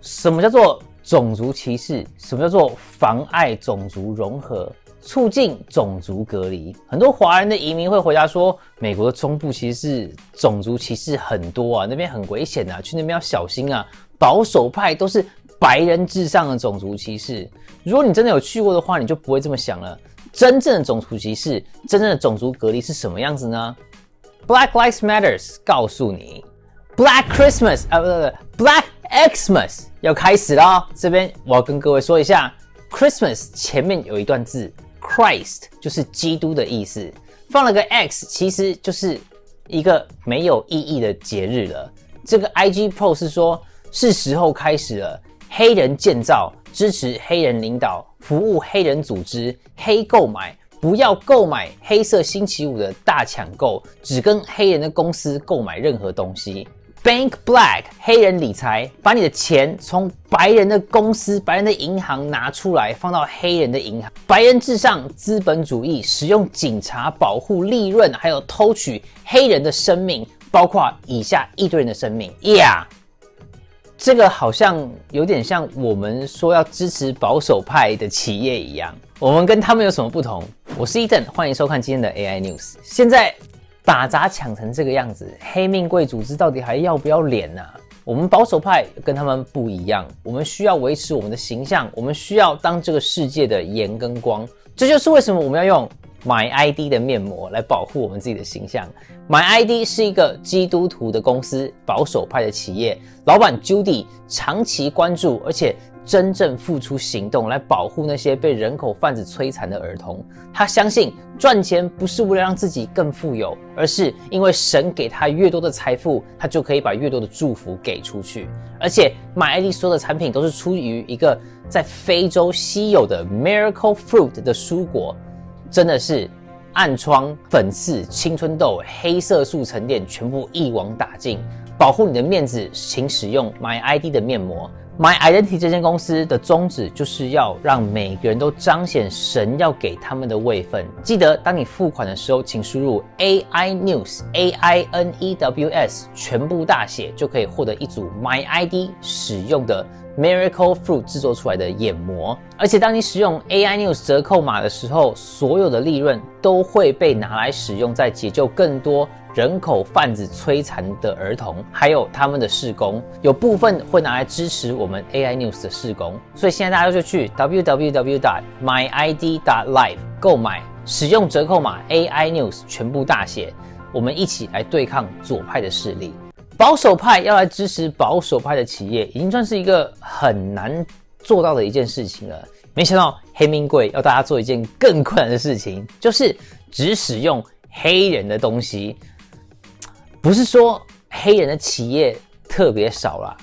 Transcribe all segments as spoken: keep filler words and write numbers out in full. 什么叫做种族歧视？什么叫做妨碍种族融合？促进种族隔离？很多华人的移民会回答说，美国的中部其实是种族歧视很多啊，那边很危险啊，去那边要小心啊。保守派都是白人至上的种族歧视。如果你真的有去过的话，你就不会这么想了。真正的种族歧视，真正的种族隔离是什么样子呢？ Black Lives Matters 告诉你 ，Black Christmas 啊，不对不对 ，Black Xmas 要开始了。这边我要跟各位说一下 ，Christmas 前面有一段字。Christ 就是基督的意思，放了个 X， 其实就是一个没有意义的节日了。这个 I G post 说，是时候开始了。黑人建造，支持黑人领导，服务黑人组织，黑购买，不要购买黑色星期五的大抢购，只跟黑人的公司购买任何东西。Bank Black 黑人理财，把你的钱从白人的公司、白人的银行拿出来，放到黑人的银行。白人至上资本主义，使用警察保护利润，还有偷取黑人的生命，包括以下一堆人的生命。Yeah， 这个好像有点像我们说要支持保守派的企业一样。我们跟他们有什么不同？我是 Ethan， 欢迎收看今天的 A I News。现在。打砸抢成这个样子，黑命贵组织到底还要不要脸呢、啊？我们保守派跟他们不一样，我们需要维持我们的形象，我们需要当这个世界的盐跟光。这就是为什么我们要用 My I D 的面膜来保护我们自己的形象。My I D 是一个基督徒的公司，保守派的企业，老板 Judy 长期关注，而且真正付出行动来保护那些被人口贩子摧残的儿童。他相信赚钱不是为了让自己更富有，而是因为神给他越多的财富，他就可以把越多的祝福给出去。而且 ，My I D 所有的产品都是出于一个在非洲稀有的 Miracle Fruit 的蔬果，真的是暗疮、粉刺、青春痘、黑色素沉淀全部一网打尽。保护你的面子，请使用 My I D 的面膜。My Identity 这间公司的宗旨就是要让每个人都彰显神要给他们的位分。记得，当你付款的时候，请输入 A I News A I N E W S 全部大写，就可以获得一组 My I D 使用的 Miracle Fruit 制作出来的眼膜。而且，当你使用 A I News 折扣码的时候，所有的利润都会被拿来使用，在解救更多人口贩子摧残的儿童，还有他们的事工，有部分会拿来支持我们 A I News 的事工。所以现在大家就去 w w w dot my i d dot live 购买，使用折扣码 A I News 全部大写，我们一起来对抗左派的势力。保守派要来支持保守派的企业，已经算是一个很难做到的一件事情了。没想到黑命贵要大家做一件更困难的事情，就是只使用黑人的东西。不是说黑人的企业特别少啦，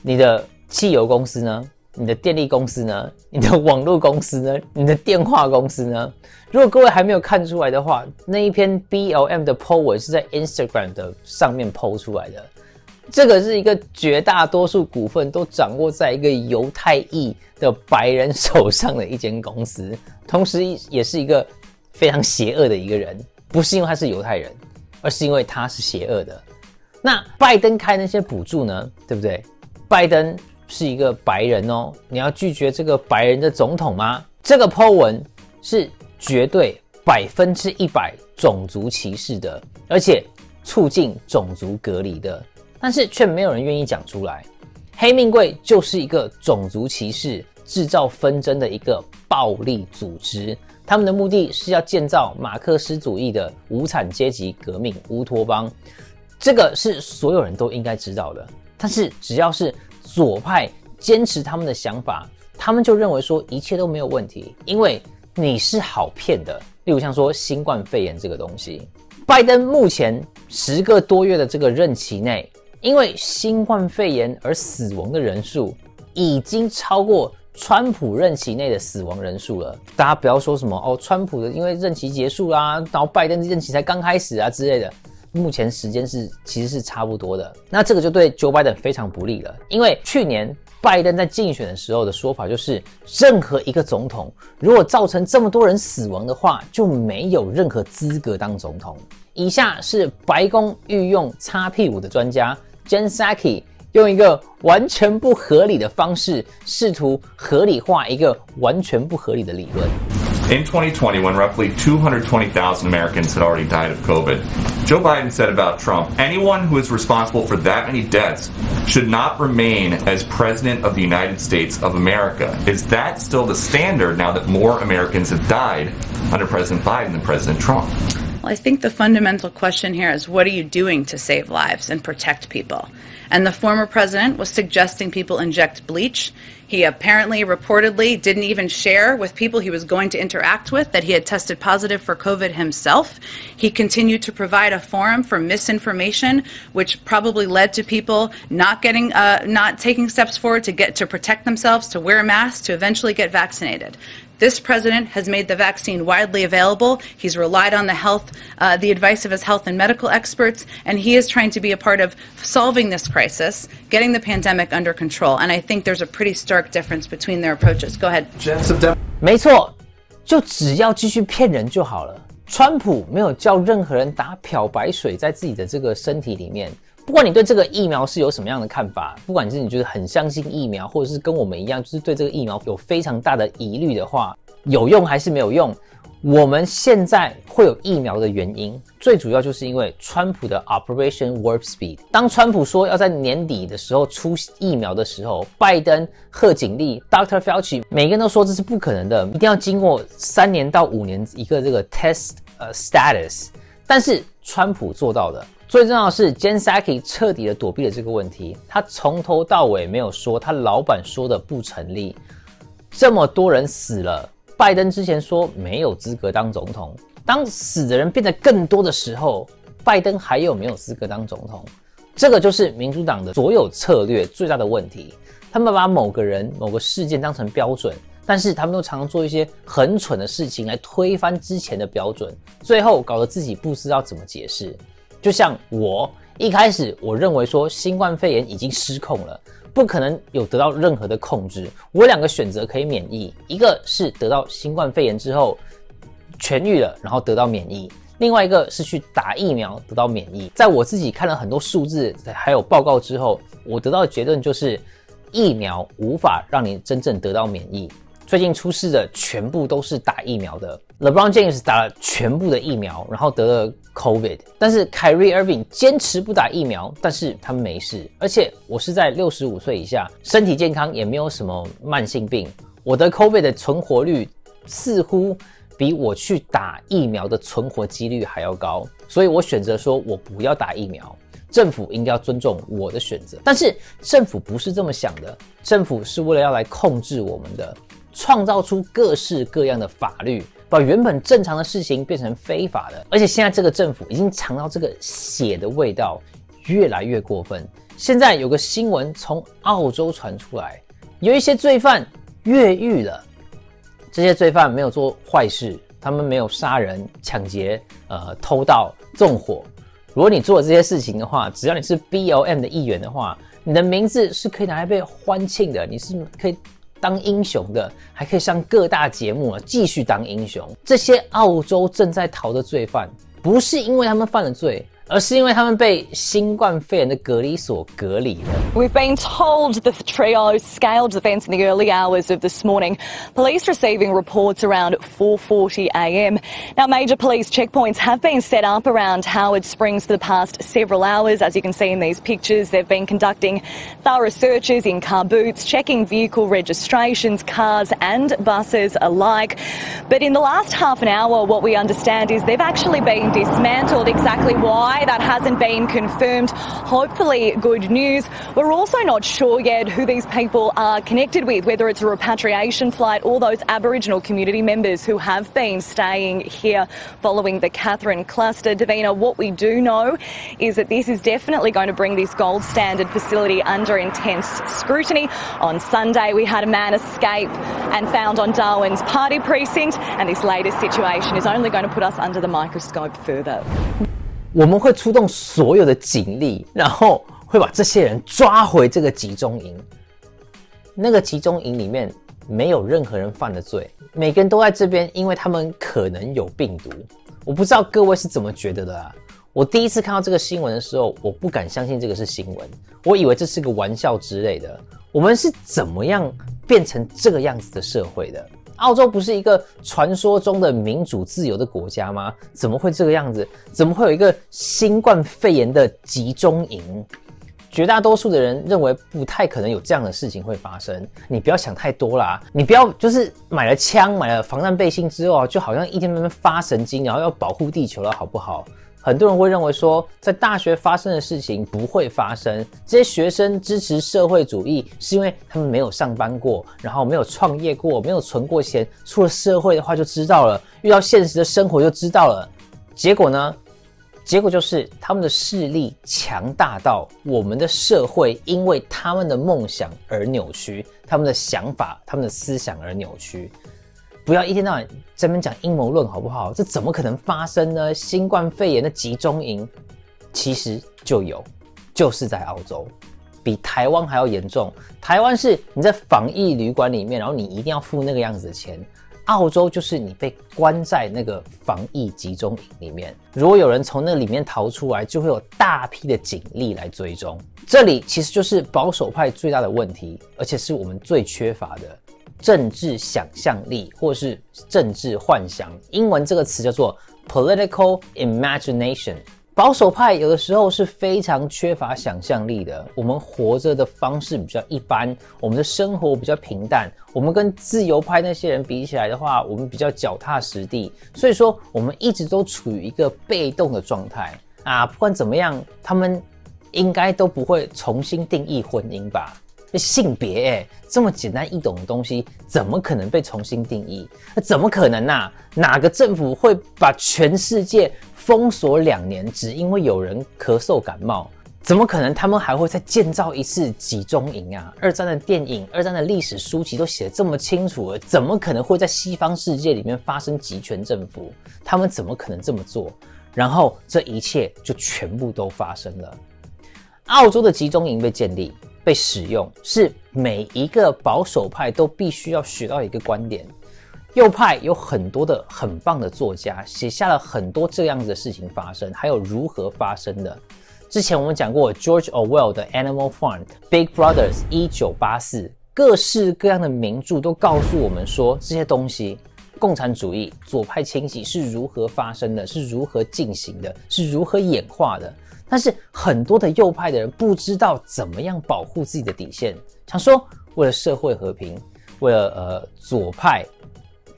你的汽油公司呢？你的电力公司呢？你的网络公司呢？你的电话公司呢？如果各位还没有看出来的话，那一篇 B L M 的 po 文是在 Instagram 的上面 po 出来的。这个是一个绝大多数股份都掌握在一个犹太裔的白人手上的一间公司，同时也是一个非常邪恶的一个人，不是因为他是犹太人。而是因为他是邪恶的。那拜登开那些补助呢，对不对？拜登是一个白人哦，你要拒绝这个白人的总统吗？这个 po 文是绝对百分之一百种族歧视的，而且促进种族隔离的，但是却没有人愿意讲出来。黑命贵就是一个种族歧视、制造纷争的一个暴力组织。他们的目的是要建造马克思主义的无产阶级革命乌托邦，这个是所有人都应该知道的。但是只要是左派坚持他们的想法，他们就认为说一切都没有问题，因为你是好骗的。例如像说新冠肺炎这个东西，拜登目前十个多月的这个任期内，因为新冠肺炎而死亡的人数已经超过川普任期内的死亡人数了。大家不要说什么哦，川普的因为任期结束啦、啊，然后拜登任期才刚开始啊之类的。目前时间是其实是差不多的，那这个就对 Joe Biden 非常不利了。因为去年拜登在竞选的时候的说法就是，任何一个总统如果造成这么多人死亡的话，就没有任何资格当总统。以下是白宫御用擦屁股的专家 Jen Psaki 用一个完全不合理的方式试图合理化一个完全不合理的理论。In twenty twenty, when roughly two hundred twenty thousand Americans had already died of COVID, Joe Biden said about Trump, anyone who is responsible for that many deaths should not remain as president of the United States of America. Is that still the standard now that more Americans have died under President Biden than President Trump? Well, I think the fundamental question here is, what are you doing to save lives and protect people? And the former president was suggesting people inject bleach. He apparently, reportedly, didn't even share with people he was going to interact with that he had tested positive for COVID himself. He continued to provide a forum for misinformation, which probably led to people not getting, uh, not taking steps forward to get to protect themselves, to wear masks, to eventually get vaccinated. This president has made the vaccine widely available. He's relied on the health, uh, the advice of his health and medical experts, and he is trying to be a part of solving this crisis, getting the pandemic under control. And I think there's a pretty stark difference between their approaches. Go ahead. 没错，就只要继续骗人就好了。川普没有叫任何人打漂白水在自己的这个身体里面。不管你对这个疫苗是有什么样的看法，不管是你觉得很相信疫苗，或者是跟我们一样，就是对这个疫苗有非常大的疑虑的话，有用还是没有用？我们现在会有疫苗的原因，最主要就是因为川普的 Operation Warp Speed。当川普说要在年底的时候出疫苗的时候，拜登、贺锦丽、Doctor Fauci 每个人都说这是不可能的，一定要经过三年到五年一个这个 test 呃 status。但是川普做到的。最重要的是 ，Jen Psaki 彻底的躲避了这个问题。他从头到尾没有说他老板说的不成立。这么多人死了，拜登之前说没有资格当总统。当死的人变得更多的时候，拜登还有没有资格当总统？这个就是民主党的所有策略最大的问题。他们把某个人、某个事件当成标准，但是他们都常常做一些很蠢的事情来推翻之前的标准，最后搞得自己不知道怎么解释。就像我一开始，我认为说新冠肺炎已经失控了，不可能有得到任何的控制。我有两个选择可以免疫，一个是得到新冠肺炎之后痊愈了，然后得到免疫；另外一个是去打疫苗得到免疫。在我自己看了很多数字还有报告之后，我得到的结论就是疫苗无法让你真正得到免疫。最近出事的全部都是打疫苗的。LeBron James 打了全部的疫苗，然后得了 COVID， 但是 Kyrie Irving 坚持不打疫苗，但是他没事。而且我是在六十五岁以下，身体健康，也没有什么慢性病。我得 COVID 的存活率似乎比我去打疫苗的存活几率还要高，所以我选择说我不要打疫苗。政府应该要尊重我的选择，但是政府不是这么想的，政府是为了要来控制我们的，创造出各式各样的法律。把原本正常的事情变成非法的，而且现在这个政府已经尝到这个血的味道，越来越过分。现在有个新闻从澳洲传出来，有一些罪犯越狱了。这些罪犯没有做坏事，他们没有杀人、抢劫、呃、偷盗、纵火。如果你做了这些事情的话，只要你是 B L M 的一员的话，你的名字是可以拿来被欢庆的，你是可以当英雄的，还可以上各大节目啊，继续当英雄。这些澳洲正在逃的罪犯，不是因为他们犯了罪，而是因为他们被新冠肺炎的隔离所隔离了。We've been told the trio scaled the fence in the early hours of this morning. Police receiving reports around four forty a m Now, major police checkpoints have been set up around Howard Springs for the past several hours. As you can see in these pictures, they've been conducting thorough searches in car boots, checking vehicle registrations, cars and buses alike. But in the last half an hour, what we understand is they've actually been dismantled. Exactly why? That hasn't been confirmed. Hopefully good news. We're also not sure yet who these people are connected with, whether it's a repatriation flight or those Aboriginal community members who have been staying here following the Katherine cluster. Davina, what we do know is that this is definitely going to bring this gold standard facility under intense scrutiny. On Sunday, we had a man escape and found on Darwin's party precinct, and this latest situation is only going to put us under the microscope further. 我们会出动所有的警力，然后会把这些人抓回这个集中营。那个集中营里面没有任何人犯了罪，每个人都在这边，因为他们可能有病毒。我不知道各位是怎么觉得的啊？我第一次看到这个新闻的时候，我不敢相信这个是新闻，我以为这是个玩笑之类的。我们是怎么样变成这个样子的社会的？澳洲不是一个传说中的民主自由的国家吗？怎么会这个样子？怎么会有一个新冠肺炎的集中营？绝大多数的人认为不太可能有这样的事情会发生，你不要想太多啦，你不要就是买了枪、买了防弹背心之后，就好像一天慢慢发神经，然后要保护地球了，好不好？很多人会认为说，在大学发生的事情不会发生，这些学生支持社会主义是因为他们没有上班过，然后没有创业过，没有存过钱，出了社会的话就知道了，遇到现实的生活就知道了。结果呢？结果就是他们的势力强大到我们的社会因为他们的梦想而扭曲，他们的想法、他们的思想而扭曲。不要一天到晚在那边讲阴谋论好不好？这怎么可能发生呢？新冠肺炎的集中营其实就有，就是在澳洲，比台湾还要严重。台湾是你在防疫旅馆里面，然后你一定要付那个样子的钱。澳洲就是你被关在那个防疫集中营里面，如果有人从那里面逃出来，就会有大批的警力来追踪。这里其实就是保守派最大的问题，而且是我们最缺乏的政治想象力，或是政治幻想。英文这个词叫做 political imagination。保守派有的时候是非常缺乏想象力的，我们活着的方式比较一般，我们的生活比较平淡，我们跟自由派那些人比起来的话，我们比较脚踏实地，所以说我们一直都处于一个被动的状态啊。不管怎么样，他们应该都不会重新定义婚姻吧？性别欸，这么简单易懂的东西，怎么可能被重新定义？怎么可能啊？哪个政府会把全世界封锁两年，只因为有人咳嗽感冒？怎么可能他们还会再建造一次集中营啊？二战的电影、二战的历史书籍都写得这么清楚了，怎么可能会在西方世界里面发生集权政府？他们怎么可能这么做？然后这一切就全部都发生了。澳洲的集中营被建立、被使用，是每一个保守派都必须要学到一个观点。右派有很多的很棒的作家，写下了很多这样子的事情发生，还有如何发生的。之前我们讲过 George Orwell 的 Animal Farm、 Big Brothers、 一九八四，各式各样的名著都告诉我们说，这些东西共产主义、左派清洗是如何发生的，是如何进行的，是如何演化的。但是很多的右派的人不知道怎么样保护自己的底线，想说为了社会和平，为了呃左派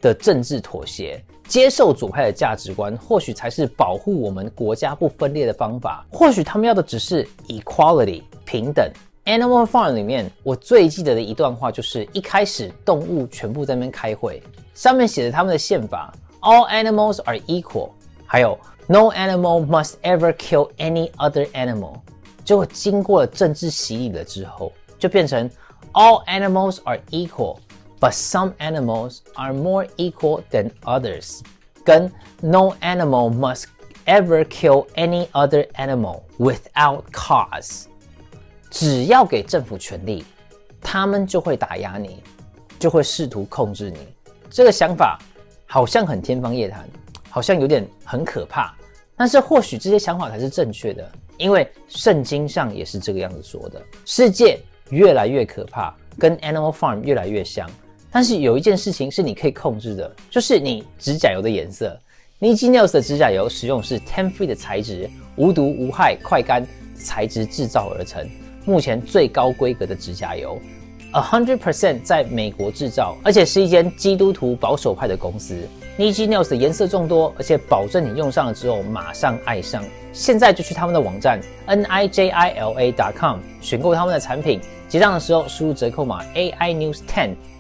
的政治妥协，接受左派的价值观，或许才是保护我们国家不分裂的方法。或许他们要的只是 equality 平等。 Animal Farm 里面我最记得的一段话就是，一开始动物全部在那边开会，上面写着他们的宪法 All animals are equal， 还有 No animal must ever kill any other animal。 结果经过了政治洗礼了之后，就变成 All animals are equal But some animals are more equal than others， 跟 No animal must ever kill any other animal without cause。 只要给政府权力，他们就会打压你，就会试图控制你。这个想法好像很天方夜谭，好像有点很可怕，但是或许这些想法才是正确的，因为圣经上也是这个样子说的。世界越来越可怕，跟 Animal Farm 越来越像。但是有一件事情是你可以控制的，就是你指甲油的颜色。N I G Nails 的指甲油使用是 T E M free 的材质，无毒无害快干材质制造而成，目前最高规格的指甲油， 百分之百 在美国制造，而且是一间基督徒保守派的公司。N I G Nails 的颜色众多，而且保证你用上了之后马上爱上。现在就去他们的网站 N I G I L A dot com 选购他们的产品。结账的时候输入折扣码 A I News 十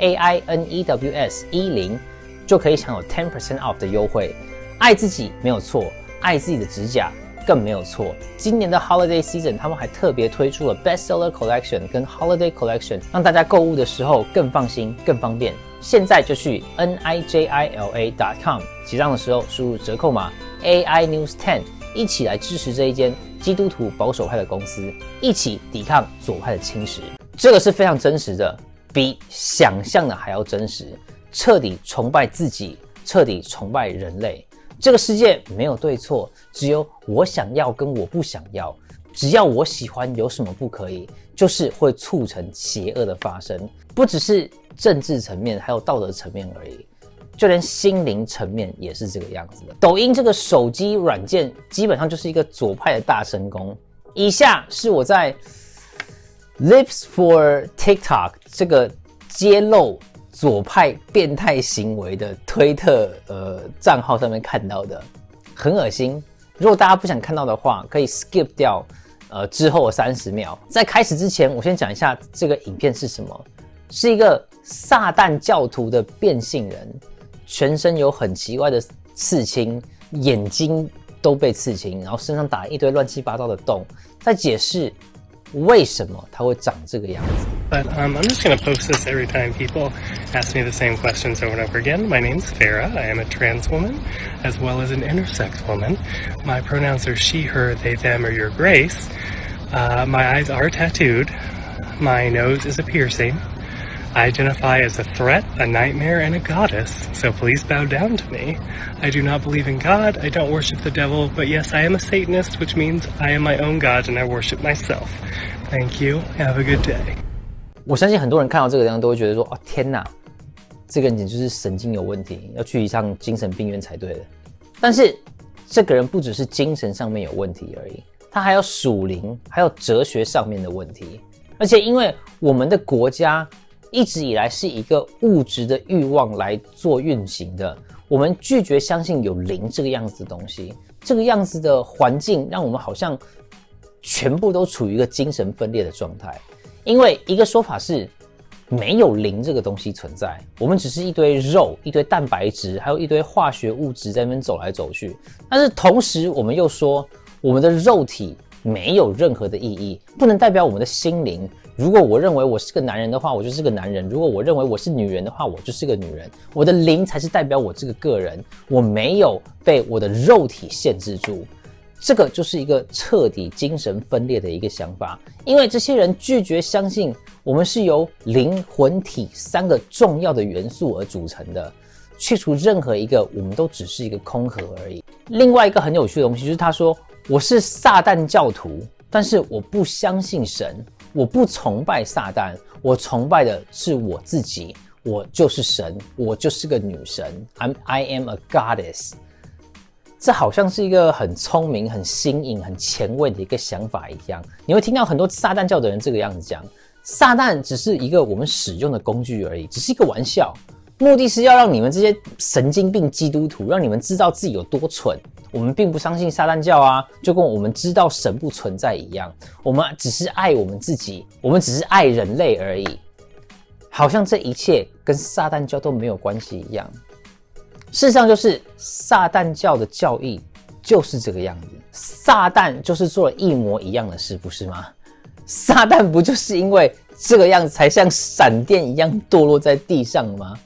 A I N E W S 十 就可以享有 百分之十 off 的优惠。爱自己没有错，爱自己的指甲更没有错。今年的 Holiday Season 他们还特别推出了 Bestseller Collection 跟 Holiday Collection， 让大家购物的时候更放心更方便。现在就去 N I G I L A dot com 结账的时候输入折扣码 A I News 十， 一起来支持这一间基督徒保守派的公司，一起抵抗左派的侵蚀。这个是非常真实的，比想象的还要真实，彻底崇拜自己，彻底崇拜人类。这个世界没有对错，只有我想要跟我不想要。只要我喜欢，有什么不可以？就是会促成邪恶的发生，不只是政治层面，还有道德层面而已。就连心灵层面也是这个样子的。抖音这个手机软件基本上就是一个左派的大神功。以下是我在 Lips for TikTok 这个揭露左派变态行为的推特呃账号上面看到的，很恶心。如果大家不想看到的话，可以 skip 掉呃之后的三十秒。在开始之前，我先讲一下这个影片是什么，是一个撒旦教徒的变性人。全身有很奇怪的刺青，眼睛都被刺青，然后身上打一堆乱七八糟的洞，在解释为什么他会长这个样子。But um, I'm just going to post this every time people ask me the same questions over and over again. My name's Farah. I am a trans woman as well as an intersex woman. My pronouns are she, her, they, them, or your grace. Uh, my eyes are tattooed. My nose is a piercing.I identify as a threat, a nightmare, and a goddess, so please bow down to me. I do not believe in God, I don't worship the devil, but yes, I am a Satanist, which means I am my own God and I worship myself. Thank you, have a good day. 我相信很多人看到这个地方都会觉得说，哦天哪，这个人简直就是神经有问题，要去一趟精神病院才对的。但是这个人不只是精神上面有问题而已，他还有属灵，还有哲学上面的问题。而且因为我们的国家一直以来是一个物质的欲望来做运行的，我们拒绝相信有灵这个样子的东西，这个样子的环境让我们好像全部都处于一个精神分裂的状态。因为一个说法是没有灵这个东西存在，我们只是一堆肉、一堆蛋白质，还有一堆化学物质在那边走来走去。但是同时我们又说，我们的肉体没有任何的意义，不能代表我们的心灵。如果我认为我是个男人的话，我就是个男人；如果我认为我是女人的话，我就是个女人。我的灵才是代表我这个个人，我没有被我的肉体限制住。这个就是一个彻底精神分裂的一个想法，因为这些人拒绝相信我们是由灵魂体三个重要的元素而组成的，去除任何一个，我们都只是一个空壳而已。另外一个很有趣的东西就是他说，我是撒旦教徒，但是我不相信神，我不崇拜撒旦，我崇拜的是我自己，我就是神，我就是个女神 I'm, I am a goddess。 这好像是一个很聪明、很新颖、很前卫的一个想法一样。你会听到很多撒旦教的人这个样子讲，撒旦只是一个我们使用的工具而已，只是一个玩笑，目的是要让你们这些神经病基督徒，让你们知道自己有多蠢。我们并不相信撒旦教啊，就跟我们知道神不存在一样，我们只是爱我们自己，我们只是爱人类而已，好像这一切跟撒旦教都没有关系一样。事实上就是撒旦教的教义就是这个样子，撒旦就是做了一模一样的事，不是吗？撒旦不就是因为这个样子才像闪电一样堕落在地上吗？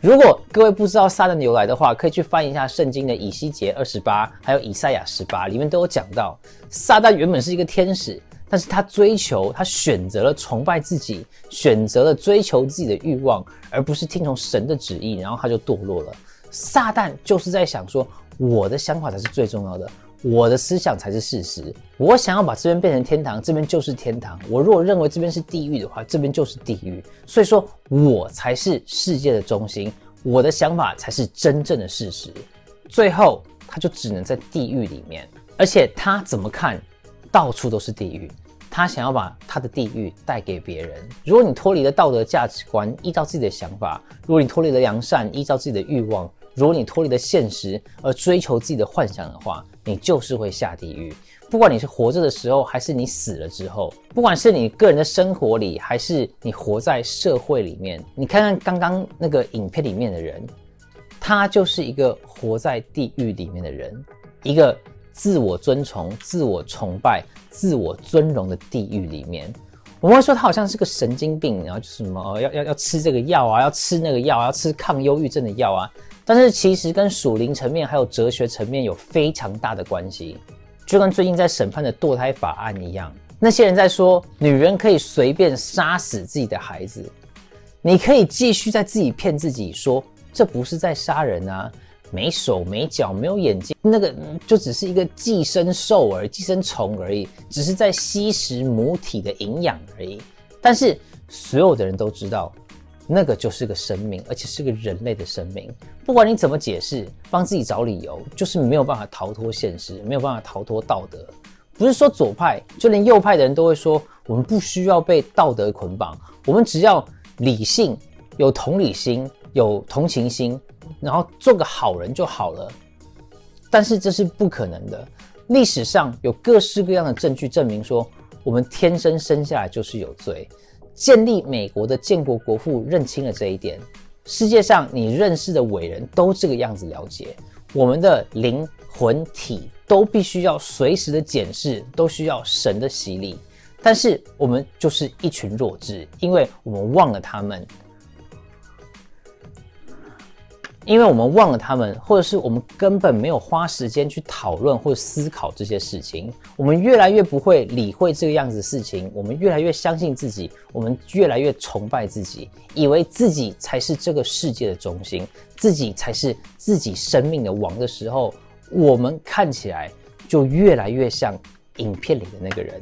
如果各位不知道撒旦的由来的话，可以去翻一下圣经的以西结二十八，还有以赛亚十八，里面都有讲到，撒旦原本是一个天使，但是他追求，他选择了崇拜自己，选择了追求自己的欲望，而不是听从神的旨意，然后他就堕落了。撒旦就是在想说，我的想法才是最重要的，我的思想才是事实，我想要把这边变成天堂，这边就是天堂，我如果认为这边是地狱的话，这边就是地狱，所以说我才是世界的中心，我的想法才是真正的事实。最后他就只能在地狱里面，而且他怎么看到处都是地狱，他想要把他的地狱带给别人。如果你脱离了道德价值观，依照自己的想法，如果你脱离了良善，依照自己的欲望，如果你脱离了现实而追求自己的幻想的话，你就是会下地狱。不管你是活着的时候还是你死了之后，不管是你个人的生活里还是你活在社会里面，你看看刚刚那个影片里面的人，他就是一个活在地狱里面的人，一个自我尊崇、自我崇拜、自我尊荣的地狱里面。我们会说他好像是个神经病，然后就什么、呃、要要要吃这个药啊，要吃那个药啊，要吃抗忧郁症的药啊，但是其实跟属灵层面还有哲学层面有非常大的关系，就跟最近在审判的堕胎法案一样，那些人在说女人可以随便杀死自己的孩子，你可以继续在自己骗自己说这不是在杀人啊，没手没脚没有眼睛，那个就只是一个寄生兽而已，寄生虫而已，只是在吸食母体的营养而已。但是所有的人都知道，那个就是个生命，而且是个人类的生命。不管你怎么解释，帮自己找理由，就是没有办法逃脱现实，没有办法逃脱道德。不是说左派，就连右派的人都会说，我们不需要被道德捆绑，我们只要理性，有同理心，有同情心，然后做个好人就好了。但是这是不可能的，历史上有各式各样的证据证明说，我们天生生下来就是有罪。建立美国的建国国父认清了这一点，世界上你认识的伟人都这个样子了解，我们的灵魂体都必须要随时的检视，都需要神的洗礼。但是我们就是一群弱智，因为我们忘了他们，因为我们忘了他们，或者是我们根本没有花时间去讨论或思考这些事情，我们越来越不会理会这个样子的事情，我们越来越相信自己，我们越来越崇拜自己，以为自己才是这个世界的中心，自己才是自己生命的王的时候，我们看起来就越来越像影片里的那个人，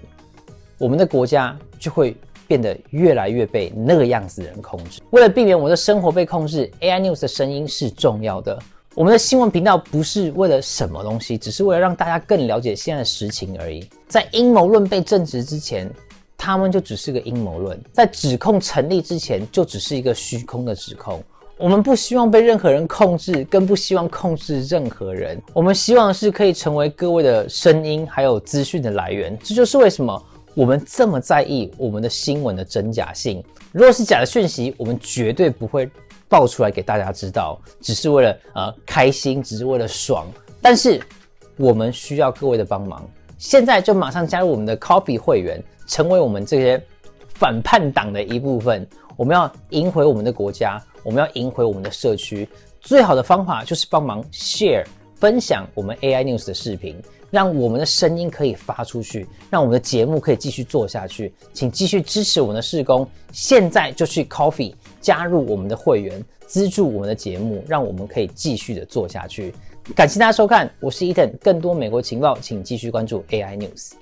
我们的国家就会变得越来越被那个样子的人控制。为了避免我们的生活被控制 ，A I News 的声音是重要的。我们的新闻频道不是为了什么东西，只是为了让大家更了解现在的实情而已。在阴谋论被证实之前，他们就只是个阴谋论；在指控成立之前，就只是一个虚空的指控。我们不希望被任何人控制，更不希望控制任何人。我们希望是可以成为各位的声音，还有资讯的来源。这就是为什么我们这么在意我们的新闻的真假性。如果是假的讯息，我们绝对不会爆出来给大家知道，只是为了呃开心，只是为了爽。但是我们需要各位的帮忙，现在就马上加入我们的 Copy 会员，成为我们这些反叛党的一部分。我们要赢回我们的国家，我们要赢回我们的社区。最好的方法就是帮忙 share 分享我们 A I News 的视频。让我们的声音可以发出去，让我们的节目可以继续做下去，请继续支持我们的事工。现在就去 Ko-fi 加入我们的会员，资助我们的节目，让我们可以继续的做下去。感谢大家收看，我是 Ethan， 更多美国情报，请继续关注 A I News。